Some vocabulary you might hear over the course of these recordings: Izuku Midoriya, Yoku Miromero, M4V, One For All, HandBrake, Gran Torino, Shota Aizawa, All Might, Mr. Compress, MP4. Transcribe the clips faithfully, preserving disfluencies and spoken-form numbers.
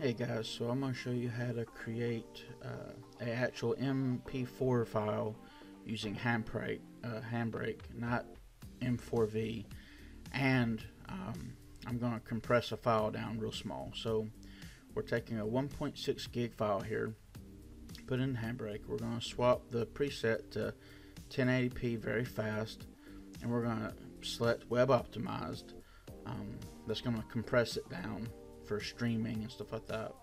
Hey guys, so I'm going to show you how to create uh, an actual M P four file using HandBrake, uh, HandBrake, not M four V, and um, I'm going to compress a file down real small. So we're taking a one point six gig file here, put in HandBrake. We're going to swap the preset to ten eighty p very fast, and we're going to select web optimized. Um, that's going to compress it down for streaming and stuff like that.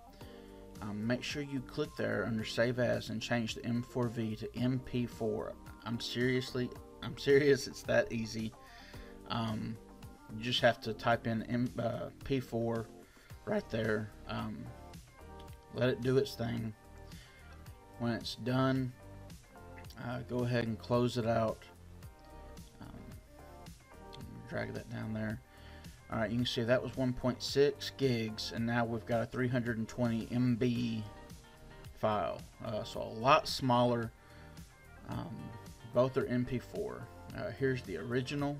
Um, make sure you click there under save as and change the M four V to M P four. I'm seriously, I'm serious, it's that easy. Um, you just have to type in M P four right there. Um, let it do its thing. When it's done, uh, go ahead and close it out. Um, drag that down there. All right, you can see that was one point six gigs, and now we've got a three hundred twenty M B file, uh, so a lot smaller. Um, both are M P four. Uh, here's the original,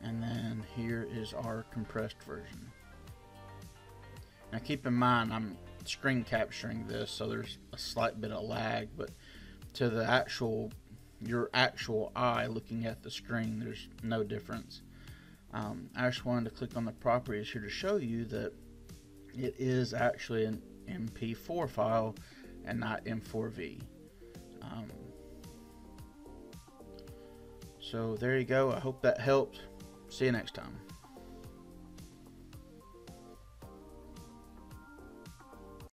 and then here is our compressed version. Now keep in mind, I'm screen capturing this, so there's a slight bit of lag, but to the actual, your actual eye looking at the screen, there's no difference. Um, I just wanted to click on the properties here to show you that it is actually an M P four file and not M four V. Um, so there you go. I hope that helped. See you next time.